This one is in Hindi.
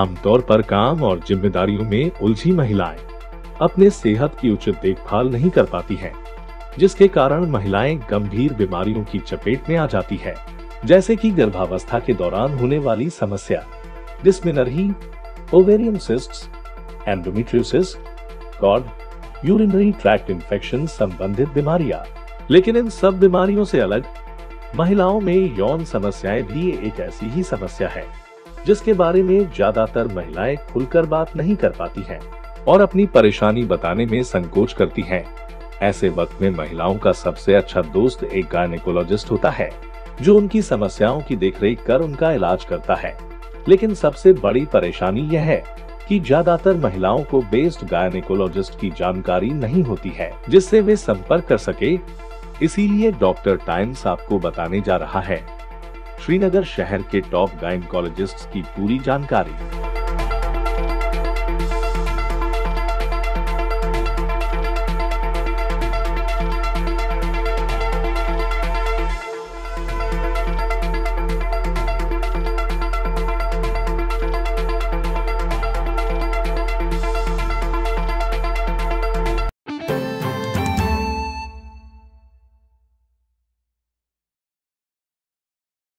आमतौर पर काम और जिम्मेदारियों में उलझी महिलाएं अपने सेहत की उचित देखभाल नहीं कर पाती हैं, जिसके कारण महिलाएं गंभीर बीमारियों की चपेट में आ जाती है, जैसे कि गर्भावस्था के दौरान होने वाली समस्या, डिस्मिनोरिया, ओवेरियन सिस्ट्स, एंडोमेट्रियोसिस, कॉड, यूरिनरी ट्रैक्ट इन्फेक्शन संबंधित बीमारियां। लेकिन इन सब बीमारियों से अलग महिलाओं में यौन समस्याएं भी एक ऐसी ही समस्या है जिसके बारे में ज्यादातर महिलाएं खुलकर बात नहीं कर पाती हैं और अपनी परेशानी बताने में संकोच करती हैं। ऐसे वक्त में महिलाओं का सबसे अच्छा दोस्त एक गायनेकोलॉजिस्ट होता है जो उनकी समस्याओं की देखरेख कर उनका इलाज करता है। लेकिन सबसे बड़ी परेशानी यह है कि ज्यादातर महिलाओं को बेस्ड गायनेकोलॉजिस्ट की जानकारी नहीं होती है जिससे वे संपर्क कर सके। इसीलिए डॉक्टर टाइम्स आपको बताने जा रहा है श्रीनगर शहर के टॉप गायनेकोलॉजिस्ट्स की पूरी जानकारी।